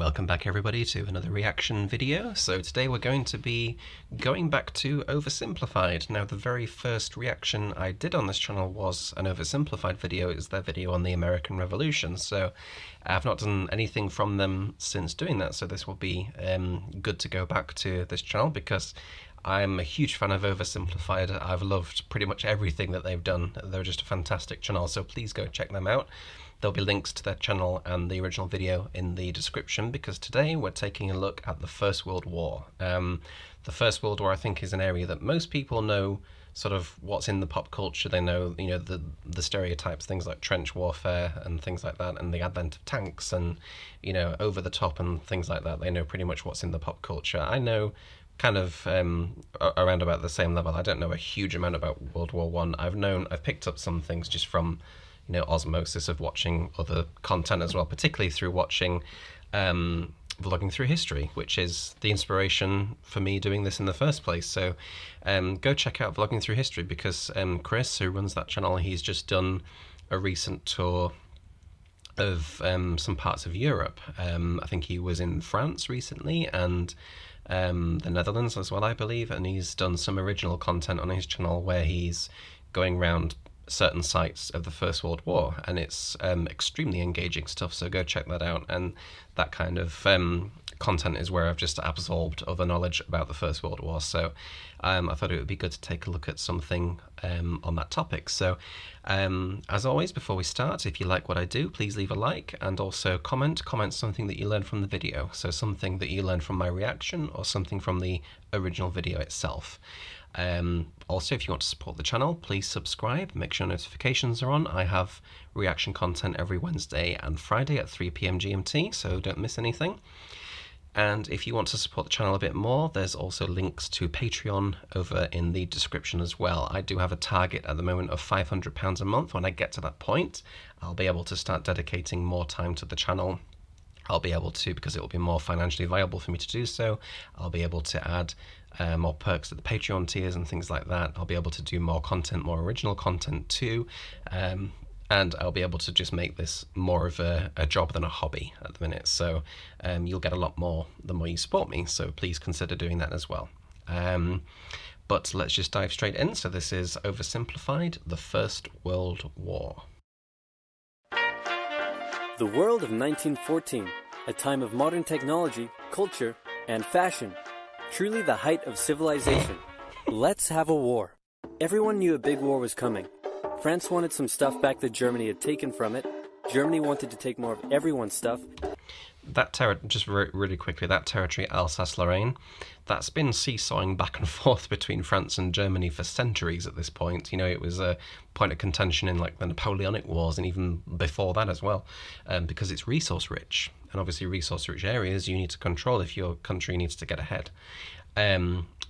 Welcome back everybody to another reaction video. So today we're going to be going back to Oversimplified. Now the very first reaction I did on this channel was an Oversimplified video. It was their video on the American Revolution, so I've not done anything from them since doing that, so this will be good to go back to this channel because I'm a huge fan of Oversimplified. I've loved pretty much everything that they've done. They're just a fantastic channel, so please go check them out. There'll be links to their channel and the original video in the description, because today we're taking a look at the First World War. The First World War, I think, is an area that most people know sort of what's in the pop culture. They know, you know, the stereotypes, things like trench warfare and things like that, and the advent of tanks and, you know, over the top and things like that. They know pretty much what's in the pop culture. I know kind of around about the same level. I don't know a huge amount about World War I. I've picked up some things just from, you know, osmosis of watching other content as well, particularly through watching Vlogging Through History, which is the inspiration for me doing this in the first place. So go check out Vlogging Through History, because Chris, who runs that channel, he's just done a recent tour of some parts of Europe. I think he was in France recently and the Netherlands as well, I believe, and he's done some original content on his channel where he's going around certain sites of the First World War, and it's extremely engaging stuff, so go check that out. And that kind of content is where I've just absorbed other knowledge about the First World War, so I thought it would be good to take a look at something on that topic. So as always, before we start, if you like what I do, please leave a like, and also comment something that you learned from the video, so something that you learned from my reaction or something from the original video itself. Also, if you want to support the channel, please subscribe, make sure notifications are on. I have reaction content every Wednesday and Friday at 3 PM GMT, so don't miss anything. And if you want to support the channel a bit more, there's also links to Patreon over in the description as well. I do have a target at the moment of £500 a month. When I get to that point, I'll be able to start dedicating more time to the channel. I'll be able to, because it will be more financially viable for me to do so, I'll be able to add more perks to the Patreon tiers and things like that. I'll be able to do more content, more original content too. And I'll be able to just make this more of a job than a hobby at the minute. So you'll get a lot more the more you support me, so please consider doing that as well. But let's just dive straight in. So this is Oversimplified, the First World War. The world of 1914, a time of modern technology, culture, and fashion. Truly the height of civilization. Let's have a war. Everyone knew a big war was coming. France wanted some stuff back that Germany had taken from it. Germany wanted to take more of everyone's stuff. That really quickly, that territory, Alsace-Lorraine, that's been seesawing back and forth between France and Germany for centuries at this point. You know, it was a point of contention in like the Napoleonic Wars and even before that as well, because it's resource rich. And obviously resource rich areas you need to control if your country needs to get ahead.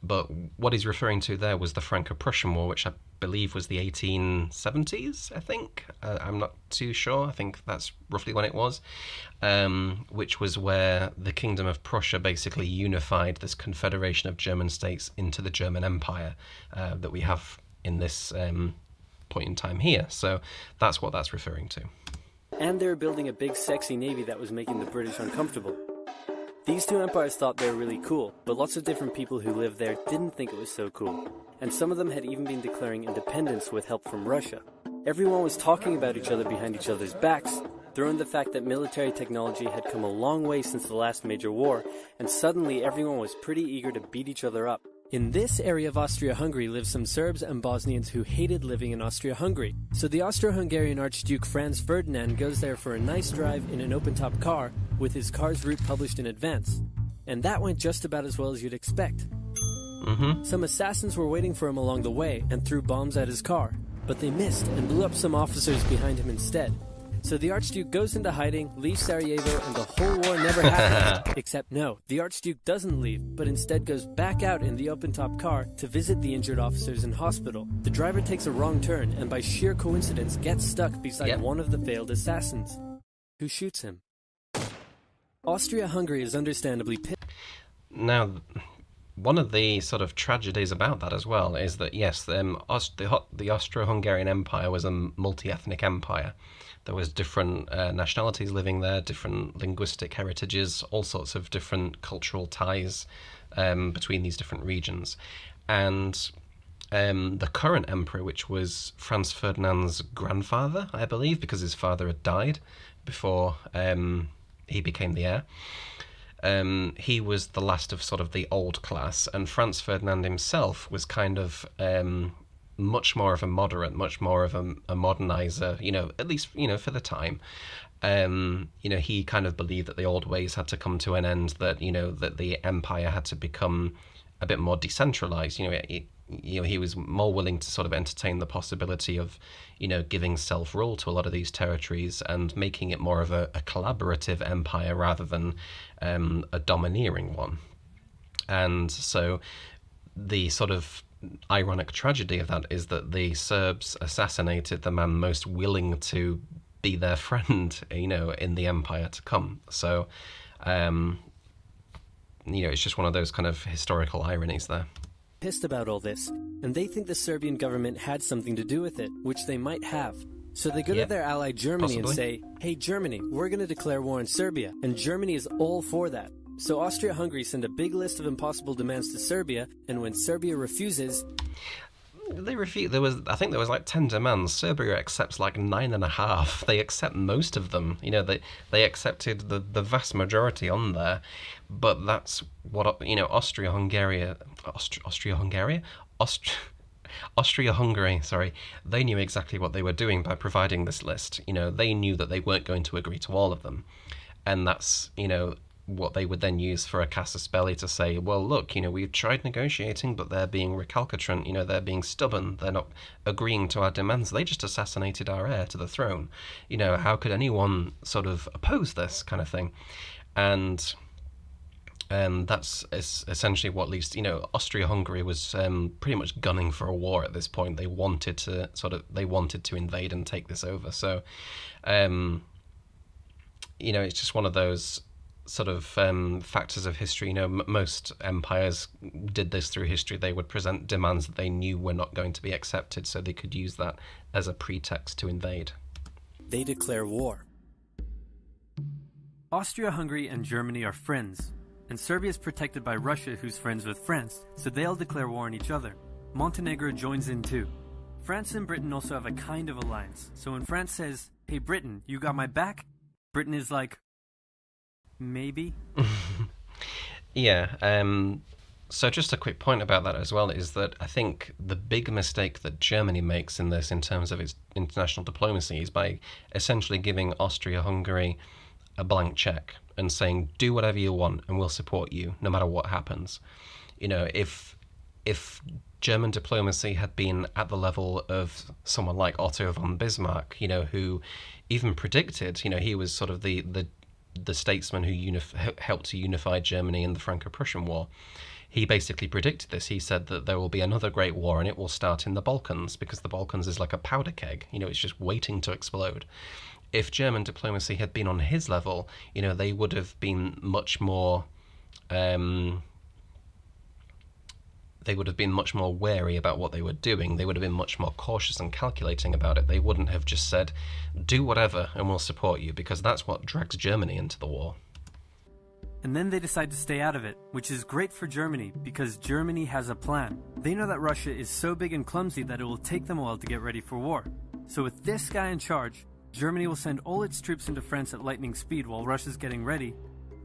But what he's referring to there was the Franco-Prussian War, which I believe was the 1870s, I think. I'm not too sure. I think that's roughly when it was, which was where the Kingdom of Prussia basically unified this confederation of German states into the German Empire that we have in this point in time here. So that's what that's referring to. And they were building a big sexy navy that was making the British uncomfortable. These two empires thought they were really cool, but lots of different people who lived there didn't think it was so cool, and some of them had even been declaring independence with help from Russia. Everyone was talking about each other behind each other's backs. Throw in the fact that military technology had come a long way since the last major war, and suddenly everyone was pretty eager to beat each other up. In this area of Austria-Hungary lived some Serbs and Bosnians who hated living in Austria-Hungary, so the Austro-Hungarian Archduke Franz Ferdinand goes there for a nice drive in an open-top car, with his car's route published in advance. And that went just about as well as you'd expect. Some assassins were waiting for him along the way and threw bombs at his car, but they missed and blew up some officers behind him instead. So the Archduke goes into hiding, leaves Sarajevo, and the whole war never happened. Except no, the Archduke doesn't leave, but instead goes back out in the open-top car to visit the injured officers in hospital. The driver takes a wrong turn and by sheer coincidence gets stuck beside one of the failed assassins, who shoots him. Austria-Hungary is understandably pissed. Now, one of the sort of tragedies about that as well is that, yes, the Austro-Hungarian Empire was a multi-ethnic empire. There was different nationalities living there, different linguistic heritages, all sorts of different cultural ties between these different regions. And the current emperor, which was Franz Ferdinand's grandfather, I believe, because his father had died before he became the heir, he was the last of sort of the old class, and Franz Ferdinand himself was kind of much more of a moderate, much more of a modernizer, you know, at least, you know, for the time. You know, he kind of believed that the old ways had to come to an end, that, you know, that the empire had to become a bit more decentralized. You know, he was more willing to sort of entertain the possibility of, you know, giving self-rule to a lot of these territories and making it more of a collaborative empire rather than a domineering one. And so the sort of ironic tragedy of that is that the Serbs assassinated the man most willing to be their friend, you know, in the empire to come. So, you know, it's just one of those kind of historical ironies there. Pissed about all this, and they think the Serbian government had something to do with it, which they might have. So they go to their ally Germany and say, hey Germany, we're going to declare war on Serbia, and Germany is all for that. So Austria-Hungary send a big list of impossible demands to Serbia, and when Serbia refuses... They refuse. There was, I think there was like 10 demands. Serbia accepts like 9.5. They accept most of them. You know, they accepted the vast majority on there, but that's what, you know, Austria-Hungary, sorry, they knew exactly what they were doing by providing this list. You know, they knew that they weren't going to agree to all of them, and that's, you know, what they would then use for a casus belli to say, well, look, you know, we've tried negotiating, but they're being recalcitrant, you know, they're being stubborn, they're not agreeing to our demands, they just assassinated our heir to the throne. You know, how could anyone sort of oppose this kind of thing? And that's essentially what leads, you know, Austria-Hungary was pretty much gunning for a war at this point. They wanted to sort of, they wanted to invade and take this over. So, you know, it's just one of those sort of factors of history. You know, most empires did this through history. They would present demands that they knew were not going to be accepted, so they could use that as a pretext to invade. They declare war. Austria-Hungary and Germany are friends, and Serbia is protected by Russia, who's friends with France, so they'll declare war on each other. Montenegro joins in too. France and Britain also have a kind of alliance, so when France says, hey Britain, you got my back? Britain is like, maybe. Yeah. So just a quick point about that as well is that I think the big mistake that Germany makes in this, in terms of its international diplomacy, is by essentially giving Austria-Hungary a blank check and saying, do whatever you want and we'll support you no matter what happens. You know, if German diplomacy had been at the level of someone like Otto von Bismarck, you know, who even predicted, you know, he was sort of the statesman who helped to unify Germany in the Franco-Prussian War. He basically predicted this. He said that there will be another great war and it will start in the Balkans, because the Balkans is like a powder keg, you know, it's just waiting to explode. If German diplomacy had been on his level, you know, they would have been much more they would have been much more wary about what they were doing. They would have been much more cautious and calculating about it. They wouldn't have just said, do whatever and we'll support you, because that's what drags Germany into the war. And then they decide to stay out of it, which is great for Germany, because Germany has a plan. They know that Russia is so big and clumsy that it will take them a while to get ready for war. So with this guy in charge, Germany will send all its troops into France at lightning speed while Russia's getting ready,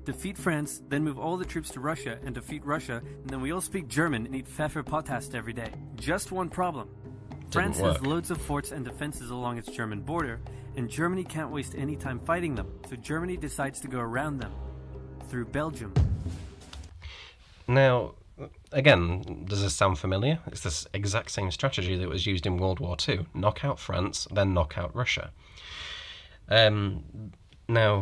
defeat France, then move all the troops to Russia and defeat Russia, and then we all speak German and eat Pfeffer Potast every day. Just one problem. France has loads of forts and defenses along its German border, and Germany can't waste any time fighting them, so Germany decides to go around them, through Belgium. Now, again, does this sound familiar? It's this exact same strategy that was used in World War II. Knock out France, then knock out Russia. Now,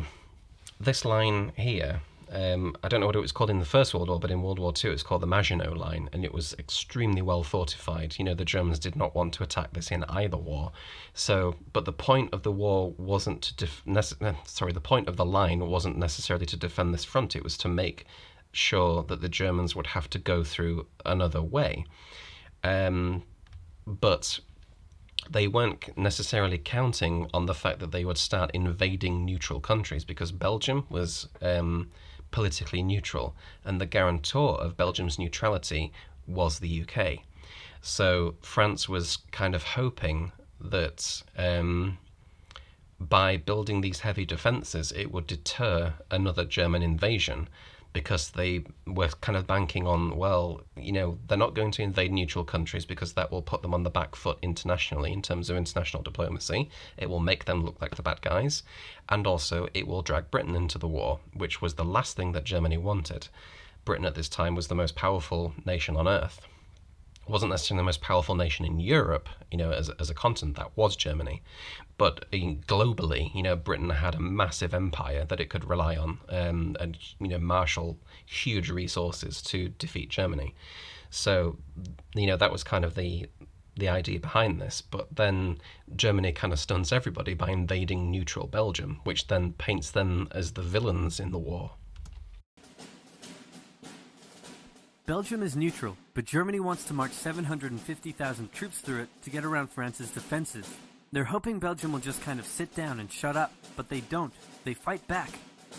this line here, I don't know what it was called in the First World War, but in World War II it's called the Maginot Line, and it was extremely well fortified. You know, the Germans did not want to attack this in either war. So, but the point of the war wasn't to the point of the line wasn't necessarily to defend this front. It was to make sure that the Germans would have to go through another way. But they weren't necessarily counting on the fact that they would start invading neutral countries, because Belgium was politically neutral, and the guarantor of Belgium's neutrality was the UK. So France was kind of hoping that by building these heavy defences it would deter another German invasion, because they were kind of banking on, well, you know, they're not going to invade neutral countries because that will put them on the back foot internationally in terms of international diplomacy. It will make them look like the bad guys, and also it will drag Britain into the war, which was the last thing that Germany wanted. Britain at this time was the most powerful nation on earth. Wasn't necessarily the most powerful nation in Europe, you know, as a continent, that was Germany. But globally, you know, Britain had a massive empire that it could rely on and, you know, marshal huge resources to defeat Germany. So, you know, that was kind of the idea behind this. But then Germany kind of stunts everybody by invading neutral Belgium, which then paints them as the villains in the war. Belgium is neutral, but Germany wants to march 750,000 troops through it to get around France's defenses. They're hoping Belgium will just kind of sit down and shut up, but they don't. They fight back,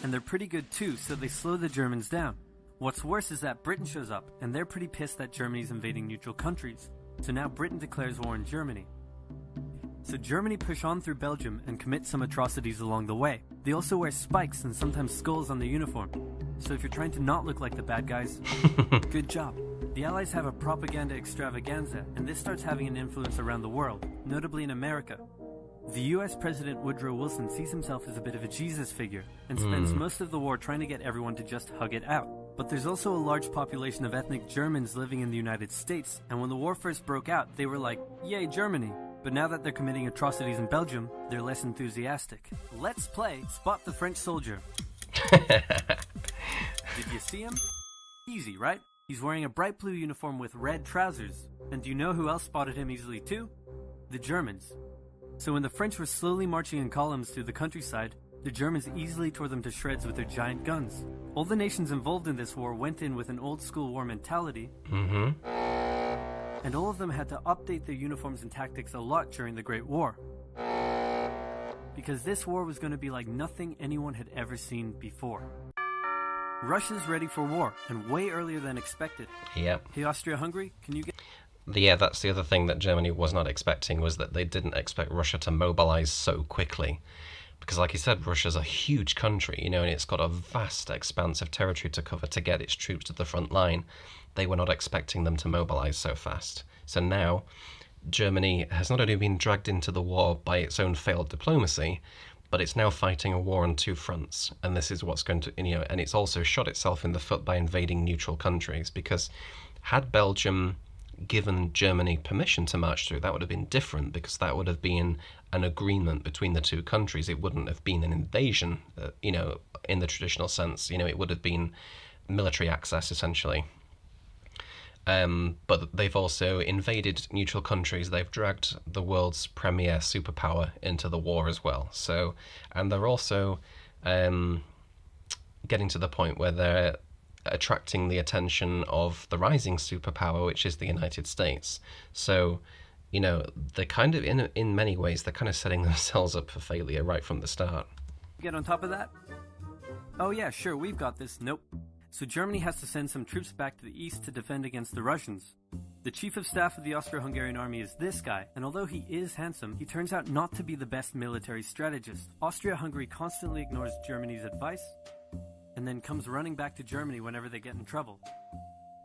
and they're pretty good too, so they slow the Germans down. What's worse is that Britain shows up, and they're pretty pissed that Germany's invading neutral countries. So now Britain declares war on Germany. So Germany push on through Belgium and commit some atrocities along the way. They also wear spikes and sometimes skulls on their uniform. So if you're trying to not look like the bad guys, good job. The Allies have a propaganda extravaganza, and this starts having an influence around the world, notably in America. The US President Woodrow Wilson sees himself as a bit of a Jesus figure and spends most of the war trying to get everyone to just hug it out. But there's also a large population of ethnic Germans living in the United States, and when the war first broke out, they were like, yay, Germany. But now that they're committing atrocities in Belgium, they're less enthusiastic. Let's play Spot the French Soldier. Did you see him? Easy, right? He's wearing a bright blue uniform with red trousers. And do you know who else spotted him easily too? The Germans. So when the French were slowly marching in columns through the countryside, the Germans easily tore them to shreds with their giant guns. All the nations involved in this war went in with an old-school war mentality. And all of them had to update their uniforms and tactics a lot during the Great War, because this war was going to be like nothing anyone had ever seen before. Russia's ready for war, and way earlier than expected. Yep. Hey, Austria-Hungary, can you get... Yeah, that's the other thing that Germany was not expecting, was that they didn't expect Russia to mobilize so quickly. Because like you said, Russia's a huge country, you know, and it's got a vast expanse of territory to cover to get its troops to the front line. They were not expecting them to mobilise so fast. So now, Germany has not only been dragged into the war by its own failed diplomacy, but it's now fighting a war on two fronts. And this is what's going to, you know, and it's also shot itself in the foot by invading neutral countries, because had Belgium given Germany permission to march through, that would have been different, because that would have been an agreement between the two countries. It wouldn't have been an invasion, you know, in the traditional sense. You know, it would have been military access, essentially. But they've also invaded neutral countries. They've dragged the world's premier superpower into the war as well. So, and they're also getting to the point where they're attracting the attention of the rising superpower, which is the United States. So, you know, they're kind of, in many ways, they're kind of setting themselves up for failure right from the start. Get on top of that? Oh yeah, sure, we've got this. Nope. So Germany has to send some troops back to the east to defend against the Russians. The chief of staff of the Austro-Hungarian army is this guy, and although he is handsome, he turns out not to be the best military strategist. Austria-Hungary constantly ignores Germany's advice, and then comes running back to Germany whenever they get in trouble.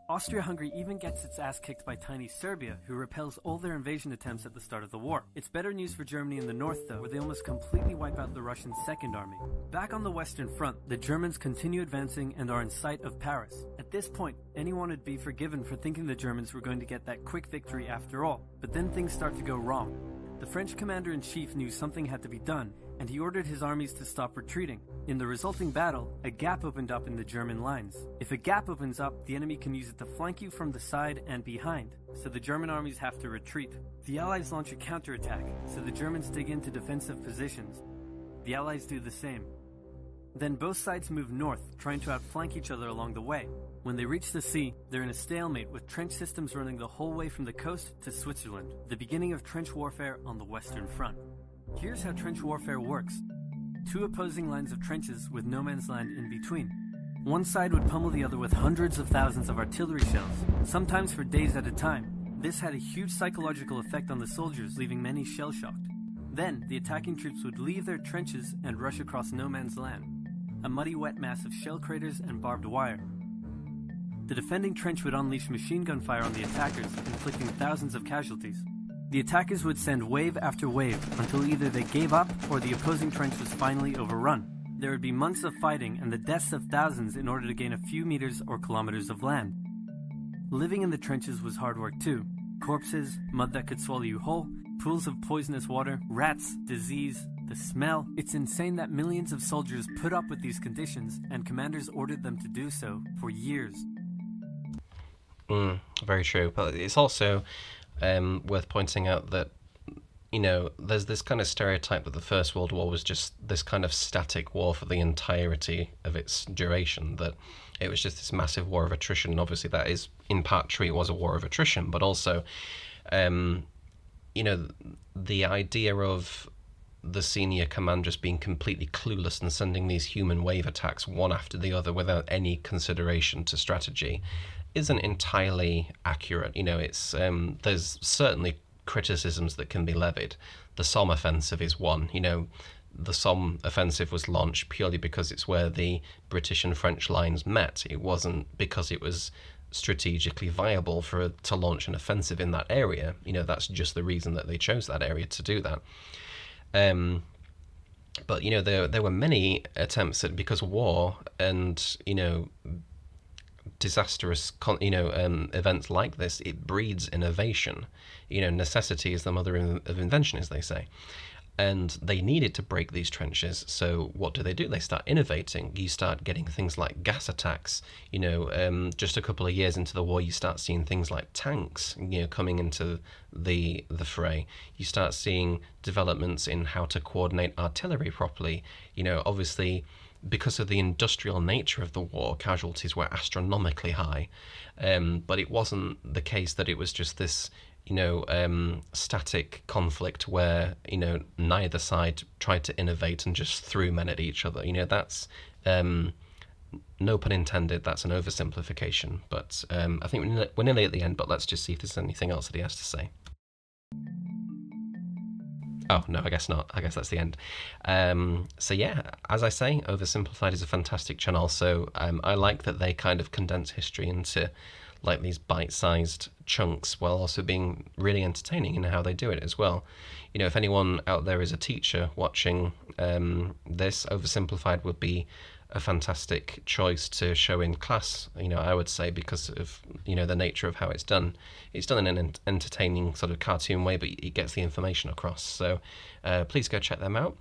Austria-Hungary even gets its ass kicked by tiny Serbia, who repels all their invasion attempts at the start of the war. It's better news for Germany in the north, though, where they almost completely wipe out the Russian Second Army. Back on the Western Front, the Germans continue advancing and are in sight of Paris. At this point, anyone would be forgiven for thinking the Germans were going to get that quick victory after all. But then things start to go wrong. The French commander-in-chief knew something had to be done, and he ordered his armies to stop retreating. In the resulting battle, a gap opened up in the German lines. If a gap opens up, the enemy can use it to flank you from the side and behind, so the German armies have to retreat. The Allies launch a counterattack, so the Germans dig into defensive positions. The Allies do the same. Then both sides move north, trying to outflank each other along the way. When they reach the sea, they're in a stalemate with trench systems running the whole way from the coast to Switzerland, the beginning of trench warfare on the Western Front. Here's how trench warfare works. Two opposing lines of trenches with no man's land in between. One side would pummel the other with hundreds of thousands of artillery shells, sometimes for days at a time. This had a huge psychological effect on the soldiers, leaving many shell-shocked. Then, the attacking troops would leave their trenches and rush across no man's land, a muddy, wet mass of shell craters and barbed wire. The defending trench would unleash machine gun fire on the attackers, inflicting thousands of casualties. The attackers would send wave after wave until either they gave up or the opposing trench was finally overrun. There would be months of fighting and the deaths of thousands in order to gain a few meters or kilometers of land. Living in the trenches was hard work too. Corpses, mud that could swallow you whole, pools of poisonous water, rats, disease, the smell. It's insane that millions of soldiers put up with these conditions and commanders ordered them to do so for years. Very true, but it's also worth pointing out that, you know, there's this kind of stereotype that the First World War was just this kind of static war for the entirety of its duration, that it was just this massive war of attrition. And obviously that is in part true, it was a war of attrition, but also, you know, the idea of the senior command just being completely clueless and sending these human wave attacks one after the other without any consideration to strategy isn't entirely accurate. You know, it's there's certainly criticisms that can be levied. The Somme offensive is one. You know, the Somme offensive was launched purely because it's where the British and French lines met. It wasn't because it was strategically viable for to launch an offensive in that area. You know, that's just the reason that they chose that area to do that. But, you know, there were many attempts at, because war and, you know, disastrous, you know, events like this, it breeds innovation. You know, necessity is the mother of invention, as they say. And they needed to break these trenches, so what do? They start innovating. You start getting things like gas attacks. You know, just a couple of years into the war, you start seeing things like tanks, you know, coming into the fray. You start seeing developments in how to coordinate artillery properly. You know, obviously, because of the industrial nature of the war, casualties were astronomically high. But it wasn't the case that it was just this, you know, static conflict where, you know, neither side tried to innovate and just threw men at each other. You know, that's, no pun intended, that's an oversimplification. But I think we're nearly at the end, but let's just see if there's anything else that he has to say. Oh, no, I guess not. I guess that's the end. So yeah, as I say, Oversimplified is a fantastic channel, so I like that they kind of condense history into like these bite-sized chunks while also being really entertaining in how they do it as well. You know, if anyone out there is a teacher watching this, Oversimplified would be a fantastic choice to show in class, you know, I would say, because of, you know, the nature of how it's done. It's done in an entertaining sort of cartoon way, but it gets the information across. So please go check them out.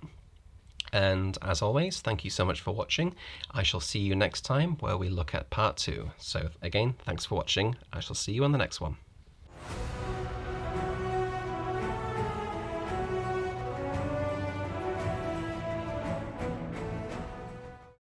And as always, thank you so much for watching. I shall see you next time where we look at part 2. So again, thanks for watching. I shall see you on the next one.